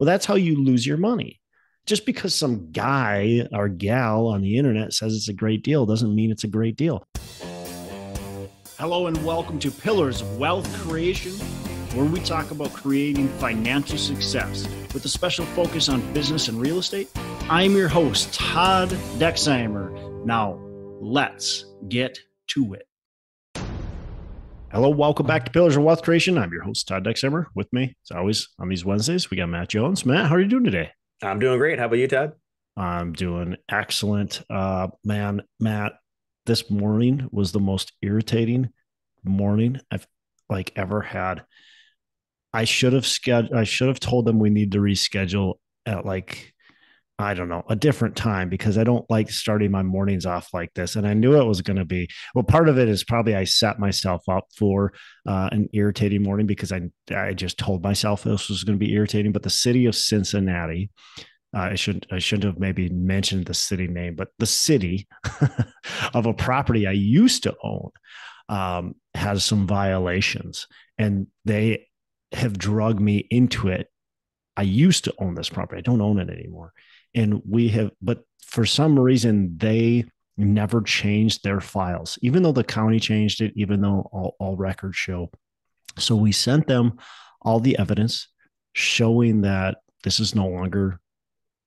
Well, that's how you lose your money. Just because some guy or gal on the internet says it's a great deal doesn't mean it's a great deal. Hello and welcome to Pillars of Wealth Creation, where we talk about creating financial success with a special focus on business and real estate. I'm your host, Todd Dexheimer. Now, let's get to it. Hello, welcome back to Pillars of Wealth Creation. I'm your host, Todd Dexheimer. With me, as always, on these Wednesdays, we got Matt Jones. Matt, how are you doing today? I'm doing great. How about you, Todd? I'm doing excellent. Man, Matt, this morning was the most irritating morning I've ever had. I should have told them we need to reschedule at I don't know, a different time, because I don't like starting my mornings off like this. And I knew it was going to be, well, part of it is probably I set myself up for an irritating morning because I just told myself this was going to be irritating. But the city of Cincinnati, I shouldn't have maybe mentioned the city name, but the city of a property I used to own has some violations, and they have drugged me into it. I used to own this property. I don't own it anymore. And we have, but for some reason, they never changed their files, even though the county changed it, even though all records show. So we sent them all the evidence showing that this is no longer,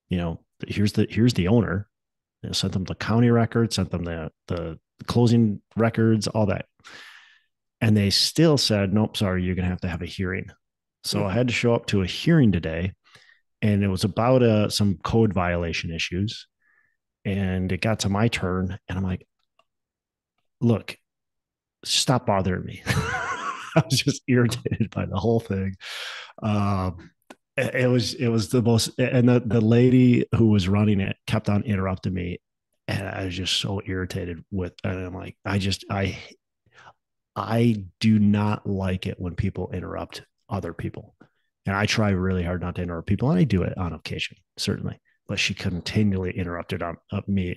you know, here's the owner. You know, sent them the county records, sent them the closing records, all that. And they still said, nope, sorry, you're going to have a hearing. So I had to show up to a hearing today. And it was about some code violation issues. And it got to my turn. And I'm like, look, stop bothering me. I was just irritated by the whole thing. It was the most, and the lady who was running it kept on interrupting me. And I was just so irritated with, and I'm like, I do not like it when people interrupt other people. And I try really hard not to interrupt people, and I do it on occasion, certainly. But she continually interrupted me.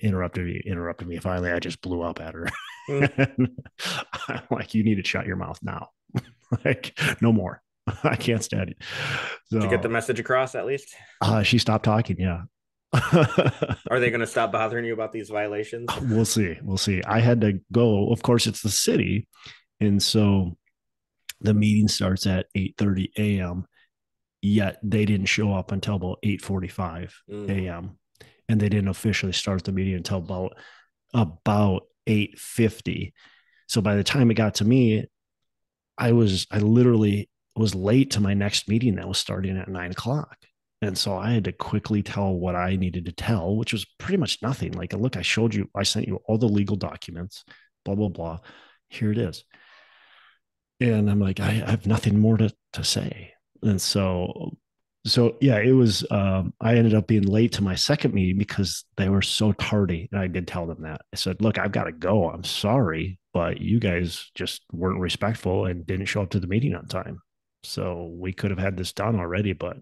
Finally, I just blew up at her. I'm like, you need to shut your mouth now. No more. I can't stand it. So, to get the message across, at least? She stopped talking, yeah. Are they going to stop bothering you about these violations? We'll see. We'll see. I had to go. Of course, it's the city. And so the meeting starts at 8:30 a.m., yet they didn't show up until about 8:45 a.m. And they didn't officially start the meeting until about 8:50. So by the time it got to me, I literally was late to my next meeting that was starting at 9 o'clock. And so I had to quickly tell what I needed to tell, which was pretty much nothing. Like, look, I sent you all the legal documents, blah, blah, blah. Here it is. And I'm like, I have nothing more to say. And so yeah, it was, I ended up being late to my second meeting because they were so tardy. And I did tell them that. I said, look, I've got to go. I'm sorry, but you guys just weren't respectful and didn't show up to the meeting on time. So we could have had this done already, but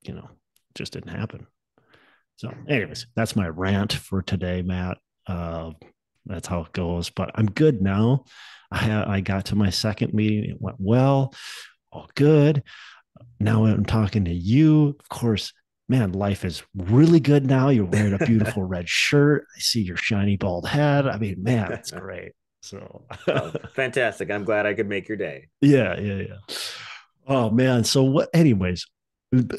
you know, it just didn't happen. So anyways, that's my rant for today, Matt. That's how it goes, but I'm good now. I got to my second meeting. It went well. All good. Now I'm talking to you. Of course, man, life is really good now. You're wearing a beautiful red shirt. I see your shiny bald head. I mean, man, that's great. So fantastic. I'm glad I could make your day. Yeah. Oh man. So anyways,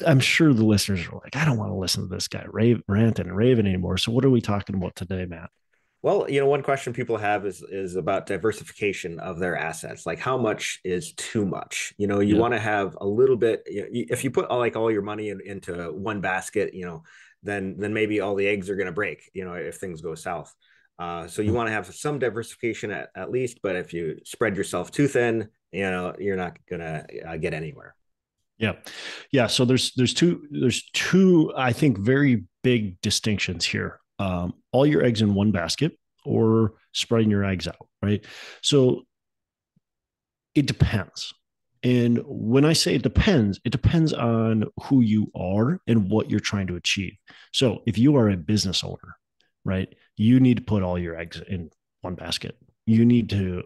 I'm sure the listeners are like, I don't want to listen to this guy rant and raven anymore. So what are we talking about today, Matt? Well, you know, one question people have is about diversification of their assets. Like, how much is too much? You know, you want to have a little bit. You know, if you put all your money into one basket, you know, then maybe all the eggs are going to break, you know, if things go south. So you want to have some diversification at least. But if you spread yourself too thin, you know, you're not going to get anywhere. Yeah. So there's two, I think, very big distinctions here. All your eggs in one basket or spreading your eggs out, right? So it depends. And when I say it depends on who you are and what you're trying to achieve. So if you are a business owner, right, you need to put all your eggs in one basket. You need to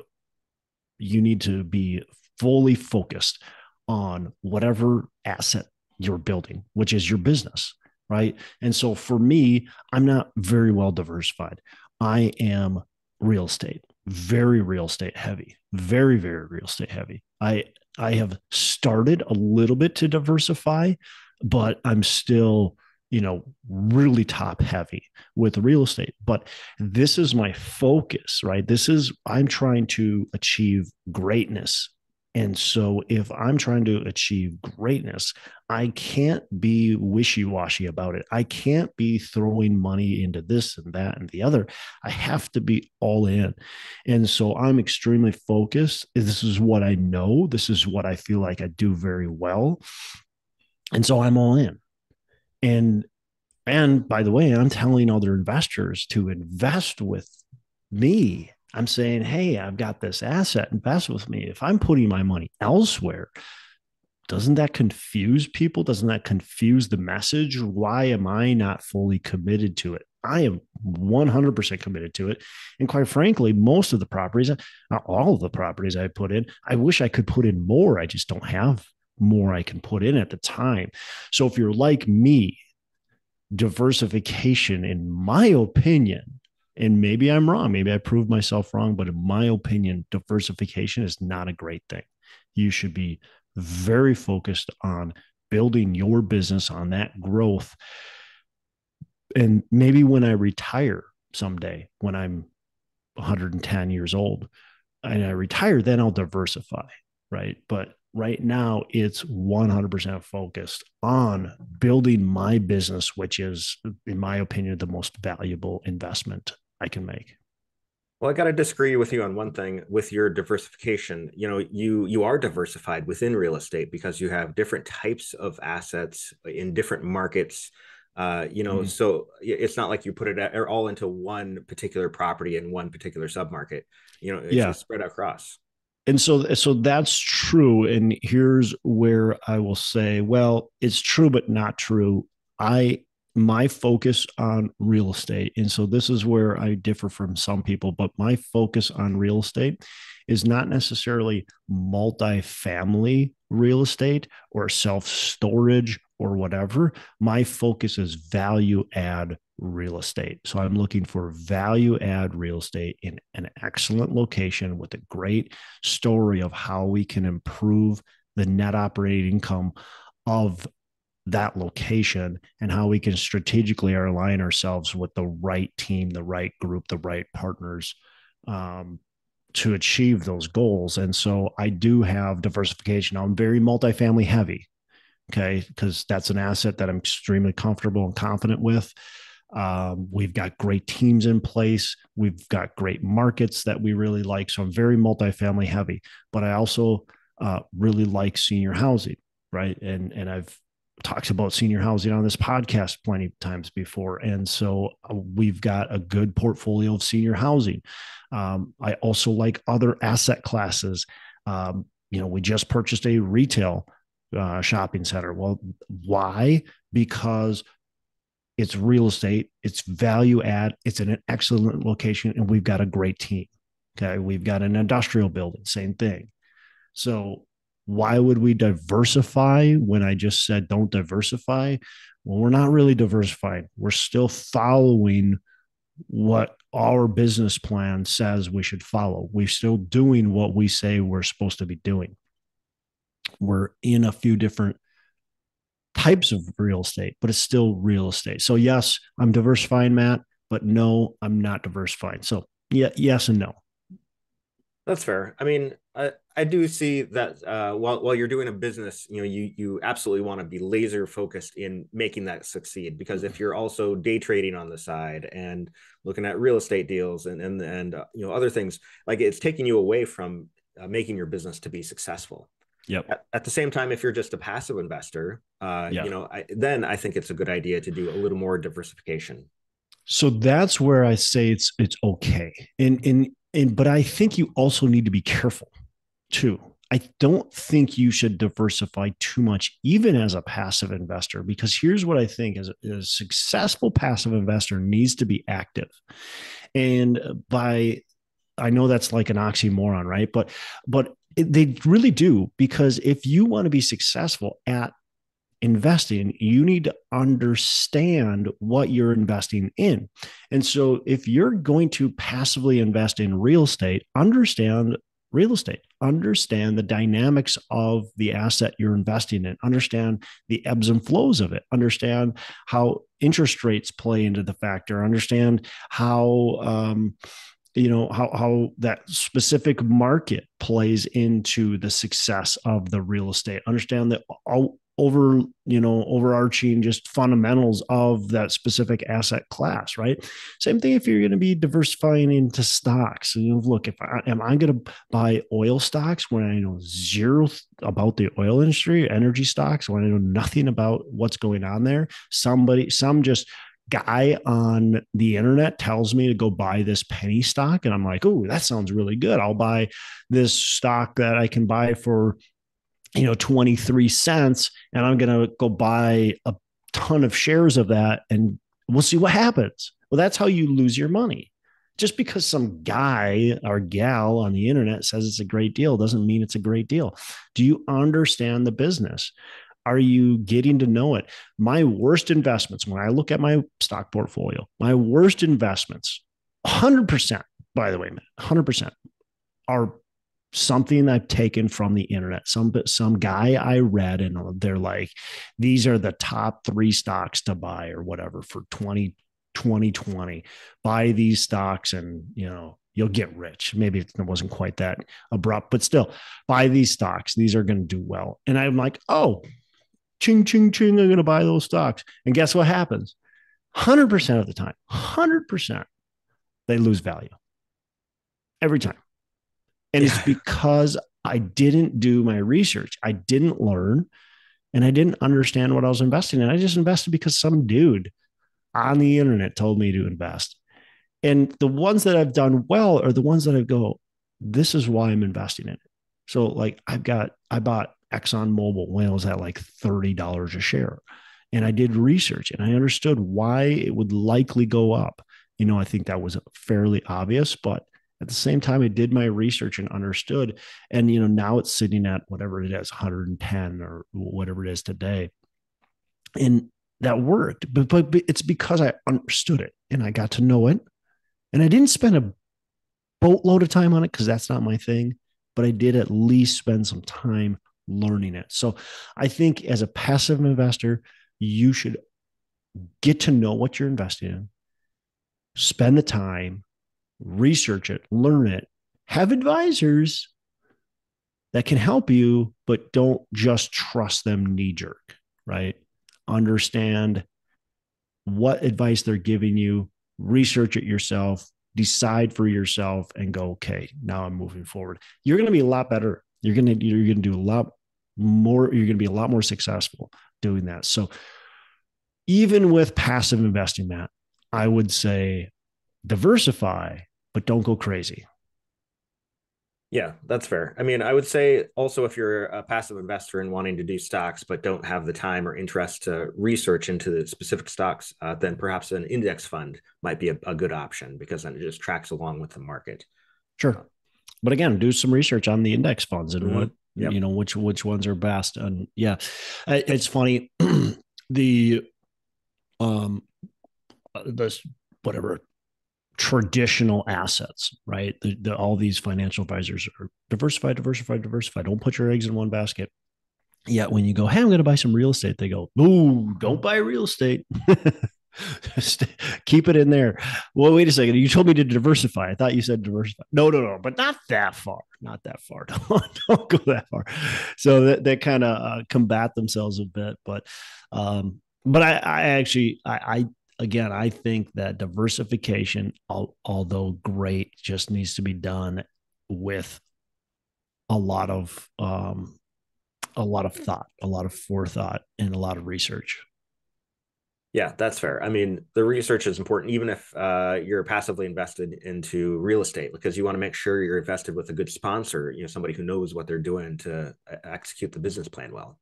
be fully focused on whatever asset you're building, which is your business, right? And so for me, I'm not very well diversified. I am real estate, very real estate heavy, very, very real estate heavy. I have started a little bit to diversify, but I'm still, you know, really top heavy with real estate. But this is my focus, right? This is, I'm trying to achieve greatness. And so if I'm trying to achieve greatness, I can't be wishy-washy about it. I can't be throwing money into this and that and the other. I have to be all in. And so I'm extremely focused. This is what I know. This is what I feel like I do very well. And so I'm all in. And by the way, I'm telling other investors to invest with me. I'm saying, hey, I've got this asset, invest with me. If I'm putting my money elsewhere, doesn't that confuse people? Doesn't that confuse the message? Why am I not fully committed to it? I am 100% committed to it. And quite frankly, most of the properties, not all of the properties I put in, I wish I could put in more. I just don't have more I can put in at the time. So if you're like me, diversification, in my opinion, and maybe I'm wrong, maybe I proved myself wrong, but in my opinion, diversification is not a great thing. You should be very focused on building your business, on that growth. And maybe when I retire someday, when I'm 110 years old and I retire, then I'll diversify, right? But right now, it's 100% focused on building my business, which is, in my opinion, the most valuable investment I can make. Well, I got to disagree with you on one thing with your diversification. You know, you are diversified within real estate because you have different types of assets in different markets. You know, so it's not like you put it all into one particular property in one particular submarket. You know, it's just spread across. And so that's true. And here's where I will say, well, it's true, but not true. My focus on real estate, and so this is where I differ from some people, but my focus on real estate is not necessarily multifamily real estate or self-storage or whatever. My focus is value add real estate. So I'm looking for value add real estate in an excellent location with a great story of how we can improve the net operating income of that location and how we can strategically align ourselves with the right team, the right group, the right partners to achieve those goals. And so I do have diversification. I'm very multifamily heavy, okay, because that's an asset that I'm extremely comfortable and confident with. We've got great teams in place. We've got great markets that we really like. So I'm very multifamily heavy, but I also really like senior housing, right? And I've talked about senior housing on this podcast plenty of times before. And so we've got a good portfolio of senior housing. I also like other asset classes. You know, we just purchased a retail shopping center. Well, why? Because it's real estate, it's value add, it's in an excellent location, and we've got a great team. Okay. We've got an industrial building, same thing. So why would we diversify when I just said don't diversify? Well, we're not really diversifying. We're still following what our business plan says we should follow. We're still doing what we say we're supposed to be doing. We're in a few different types of real estate, but it's still real estate. So yes, I'm diversifying, Matt, but no, I'm not diversifying. So yeah, yes and no. That's fair. I mean, I do see that while you're doing a business, you know, you absolutely want to be laser focused in making that succeed, because if you're also day trading on the side and looking at real estate deals and you know, other things, like, it's taking you away from making your business to be successful. Yep. At the same time, if you're just a passive investor, you know, then I think it's a good idea to do a little more diversification. So that's where I say it's okay. But I think you also need to be careful too. I don't think you should diversify too much, even as a passive investor, because here's what I think is a successful passive investor needs to be active. And I know that's like an oxymoron, right? But they really do, because if you want to be successful at investing, you need to understand what you're investing in. And so if you're going to passively invest in real estate, understand real estate, understand the dynamics of the asset you're investing in, understand the ebbs and flows of it, understand how interest rates play into the factor, understand how that specific market plays into the success of the real estate, understand the overarching just fundamentals of that specific asset class, right? Same thing if you're going to be diversifying into stocks. And look, am I going to buy oil stocks when I know zero about the oil industry, energy stocks when I know nothing about what's going on there? Some guy on the internet tells me to go buy this penny stock. And I'm like, oh, that sounds really good. I'll buy this stock that I can buy for 23 cents, and I'm going to go buy a ton of shares of that and we'll see what happens. Well, that's how you lose your money. Just because some guy or gal on the internet says it's a great deal doesn't mean it's a great deal. Do you understand the business? Are you getting to know it? My worst investments, when I look at my stock portfolio, my worst investments, 100%, by the way, man, 100% are something I've taken from the internet. Some guy I read, and they're like, these are the top 3 stocks to buy or whatever for 2020. Buy these stocks and, you'll get rich. Maybe it wasn't quite that abrupt, but still, buy these stocks. These are going to do well. And I'm like, oh, ching, ching, ching, I'm going to buy those stocks. And guess what happens? 100% of the time, 100%, they lose value every time. And it's because I didn't do my research. I didn't learn, and I didn't understand what I was investing in. I just invested because some dude on the internet told me to invest. And the ones that I've done well are the ones that I go, this is why I'm investing in it. So like I bought ExxonMobil when it was at like $30 a share. And I did research and I understood why it would likely go up. I think that was fairly obvious, but at the same time, I did my research and understood. And, now it's sitting at whatever it is, 110 or whatever it is today. And that worked, but it's because I understood it and I got to know it. And I didn't spend a boatload of time on it because that's not my thing, but I did at least spend some time learning it. So I think as a passive investor, you should get to know what you're investing in, spend the time, research it, learn it, have advisors that can help you, but don't just trust them knee jerk, right? Understand what advice they're giving you, research it yourself, decide for yourself and go, okay, now I'm moving forward. You're going to be a lot better. You're going to do a lot more. You're going to be a lot more successful doing that. So even with passive investing, Matt, I would say diversify, but don't go crazy. Yeah, that's fair. I mean, I would say also if you're a passive investor and wanting to do stocks, but don't have the time or interest to research into the specific stocks, then perhaps an index fund might be a good option because then it just tracks along with the market. Sure. But again, do some research on the index funds and what, yep, which ones are best. And yeah, it's funny. Whatever traditional assets, right? All these financial advisors are diversify. Don't put your eggs in one basket. Yet when you go, hey, I'm going to buy some real estate, they go, no, don't buy real estate. Keep it in there. Well, wait a second. You told me to diversify. I thought you said diversify. No, but not that far. Not that far. Don't go that far. So they kind of combat themselves a bit. But I think that diversification, although great, just needs to be done with a lot of thought, a lot of forethought, and a lot of research. Yeah, that's fair. I mean, the research is important, even if you're passively invested into real estate, because you want to make sure you're invested with a good sponsor, somebody who knows what they're doing to execute the business plan well.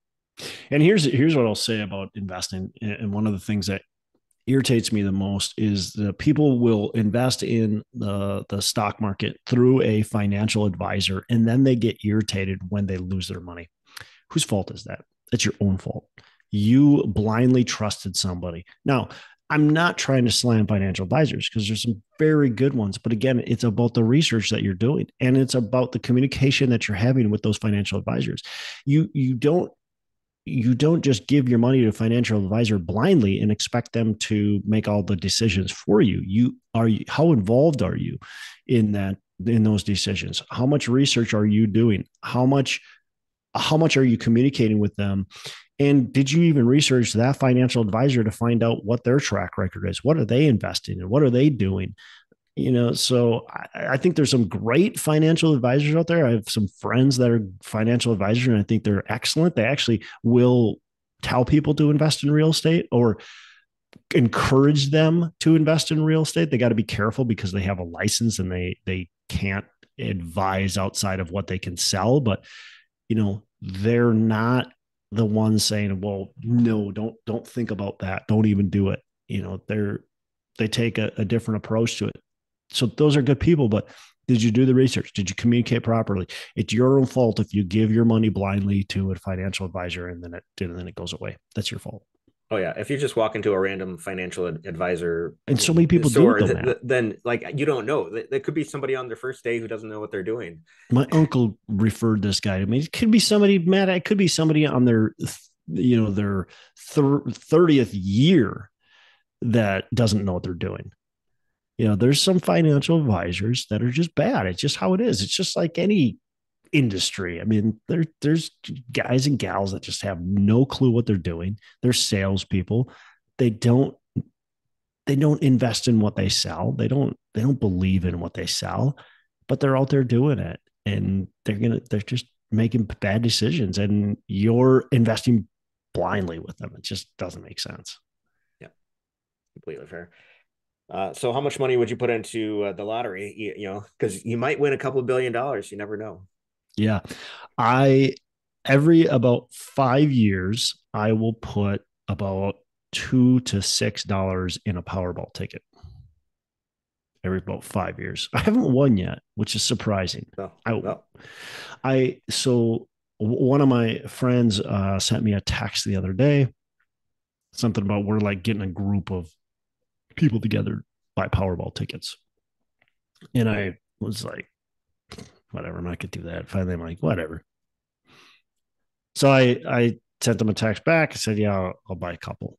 And here's what I'll say about investing. And one of the things that irritates me the most is that people will invest in the stock market through a financial advisor, and then they get irritated when they lose their money. Whose fault is that? It's your own fault. you blindly trusted somebody. Now, I'm not trying to slam financial advisors because there's some very good ones. But again, it's about the research that you're doing and it's about the communication that you're having with those financial advisors. You don't just give your money to a financial advisor blindly and expect them to make all the decisions for you. How involved are you in those decisions? How much research are you doing? How much are you communicating with them? And did you even research that financial advisor to find out what their track record is? What are they investing in? What are they doing? You know, so I think there's some great financial advisors out there. I have some friends that are financial advisors and I think they're excellent. They actually will tell people to invest in real estate or encourage them to invest in real estate. They got to be careful because they have a license and they can't advise outside of what they can sell, but you know, they're not the ones saying, well, no, don't think about that. Don't even do it. You know, they take a different approach to it. So those are good people, but did you do the research? Did you communicate properly? It's your own fault if you give your money blindly to a financial advisor and then it goes away. That's your fault. Oh yeah. If you just walk into a random financial advisor and so many people do it, then like, you don't know, there could be somebody on their first day who doesn't know what they're doing. My uncle referred this guy to me. It could be somebody, Matt, it could be somebody on their 30th year that doesn't know what they're doing. You know, there's some financial advisors that are just bad. It's just how it is. It's just like any industry. I mean, there's guys and gals that just have no clue what they're doing. They're salespeople. They don't invest in what they sell. They don't believe in what they sell, but they're out there doing it and they're just making bad decisions and you're investing blindly with them. It just doesn't make sense. Yeah. Completely fair. So how much money would you put into the lottery? You know, because you might win a couple $1 billion. You never know. Yeah. Every about 5 years, I will put about $2 to $6 in a Powerball ticket. Every about 5 years. I haven't won yet, which is surprising. So one of my friends sent me a text the other day, something about we're like getting a group of people together buy Powerball tickets. And I was like, whatever, I'm not going to do that. Finally, I'm like, whatever. So I sent them a text back. I said, yeah, I'll buy a couple.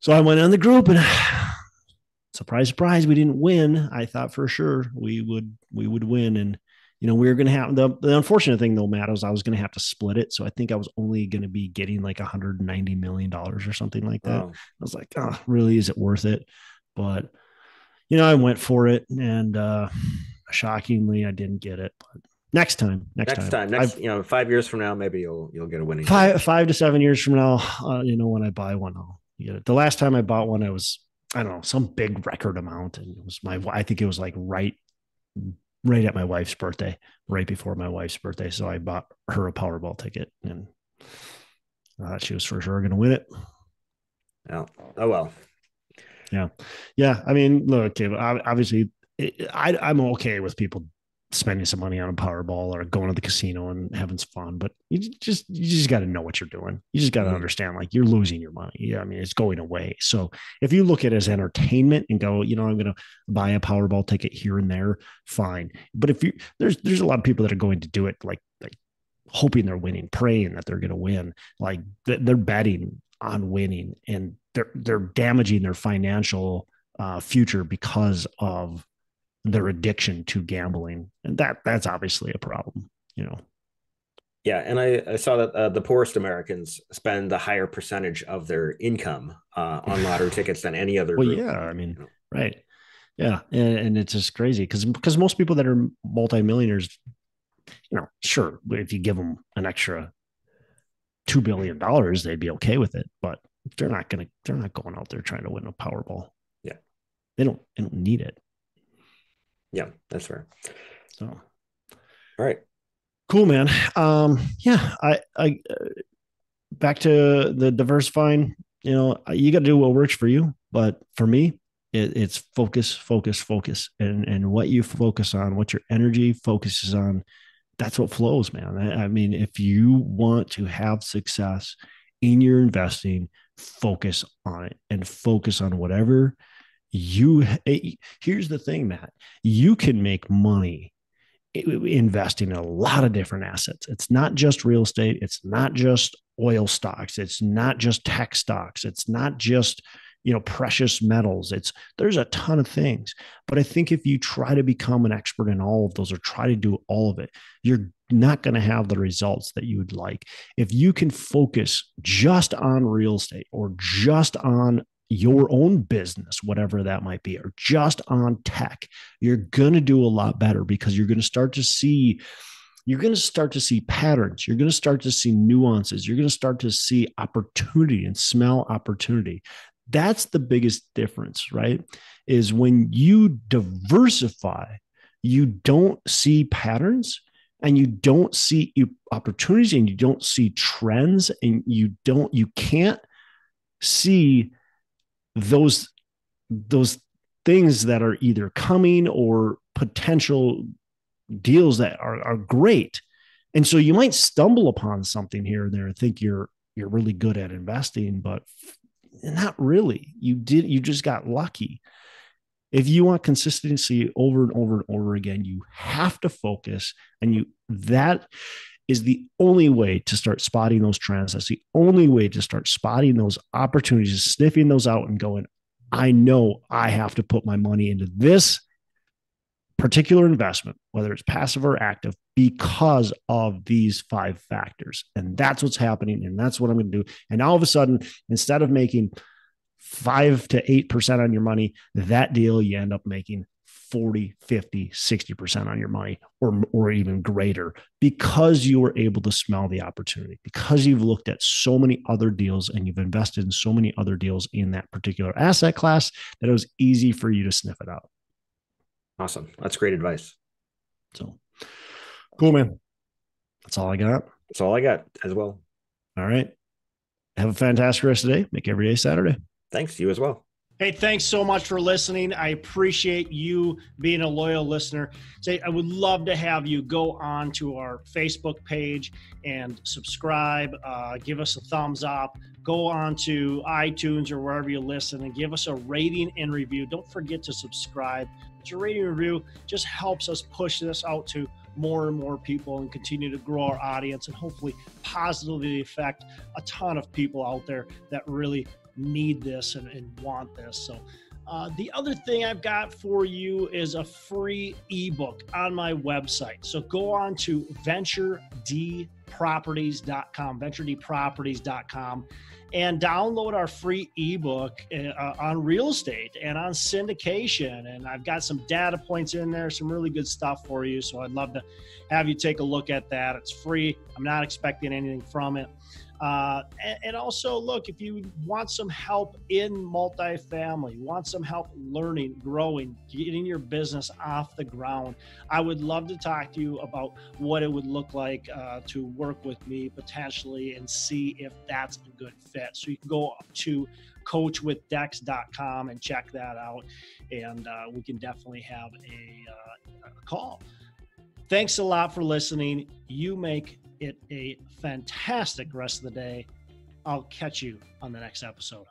So I went on the group and surprise, surprise, we didn't win. I thought for sure we would win. And, you know, we were going to have the unfortunate thing though, Matt, was I was going to have to split it. So I think I was only going to be getting like $190 million or something like that. Wow. I was like, oh, really? Is it worth it? But, you know, I went for it and, shockingly, I didn't get it. But next time, you know, 5 years from now, maybe you'll get a winning. Five to 7 years from now, you know, when I buy one, I'll get it. The last time I bought one, I was, I don't know, some big record amount, and it was I think it was like right at my wife's birthday, right before my wife's birthday. So I bought her a Powerball ticket, and she was for sure going to win it. Yeah. Oh well. Yeah, yeah. I mean, look, obviously. I'm okay with people spending some money on a Powerball or going to the casino and having some fun, but you just got to know what you're doing. You just got to understand, like, you're losing your money. Yeah. I mean, it's going away. So if you look at it as entertainment and go, you know, I'm going to buy a Powerball ticket here and there, fine. But if you, there's a lot of people that are going to do it, like hoping they're winning, praying that they're going to win, like they're betting on winning, and they're damaging their financial future because of their addiction to gambling. And that's obviously a problem, you know? Yeah. And I saw that the poorest Americans spend the higher percentage of their income on lottery tickets than any other group. Yeah. I mean, right. Yeah. And it's just crazy because most people that are multimillionaires, you know, sure, if you give them an extra $2 billion, they'd be okay with it, but they're not going out there trying to win a Powerball. Yeah. They don't need it. Yeah, that's fair. So, all right, cool, man. Yeah, I back to the diversifying. You know, you got to do what works for you. But for me, it's focus, and what you focus on, what your energy focuses on, that's what flows, man. I mean, if you want to have success in your investing, focus on it and focus on whatever you, here's the thing, Matt, you can make money investing in a lot of different assets. It's not just real estate. It's not just oil stocks. It's not just tech stocks. It's not just, you know, precious metals. There's a ton of things, but I think if you try to become an expert in all of those or try to do all of it, you're not going to have the results that you would like. If you can focus just on real estate or just on your own business, whatever that might be, or just on tech, you're going to do a lot better because you're going to start to see patterns. You're going to start to see nuances. You're going to start to see opportunity and smell opportunity. That's the biggest difference, right? Is when you diversify, you don't see patterns and you don't see opportunities and you don't see trends and you can't see those things that are either coming or potential deals that are great. And so you might stumble upon something here and there and think you're really good at investing, but not really. You just got lucky. If you want consistency over and over and over again, you have to focus, and that is the only way to start spotting those trends. That's the only way to start spotting those opportunities, sniffing those out and going, I know I have to put my money into this particular investment, whether it's passive or active, because of these 5 factors. And that's what's happening. And that's what I'm going to do. And all of a sudden, instead of making 5 to 8% on your money, that deal, you end up making 40, 50, 60% on your money or even greater, because you were able to smell the opportunity, because you've looked at so many other deals and you've invested in so many other deals in that particular asset class that it was easy for you to sniff it out. Awesome. That's great advice. So cool, man. That's all I got. That's all I got as well. All right. Have a fantastic rest of the day. Make every day Saturday. Thanks. You as well. Hey, thanks so much for listening. I appreciate you being a loyal listener. I would love to have you go on to our Facebook page and subscribe, give us a thumbs up, go on to iTunes or wherever you listen and give us a rating and review. Don't forget to subscribe. Your rating and review just helps us push this out to more and more people and continue to grow our audience and hopefully positively affect a ton of people out there that really need this and want this. So the other thing I've got for you is a free ebook on my website. So go on to VenturedProperties.com and download our free ebook on real estate and on syndication. And I've got some data points in there, some really good stuff for you. So I'd love to have you take a look at that. It's free. I'm not expecting anything from it. And also, look, if you want some help in multifamily, want some help learning, growing, getting your business off the ground, I would love to talk to you about what it would look like to work with me potentially and see if that's a good fit. So you can go up to coachwithdex.com and check that out. And we can definitely have a call. Thanks a lot for listening. You make it a fantastic rest of the day. I'll catch you on the next episode.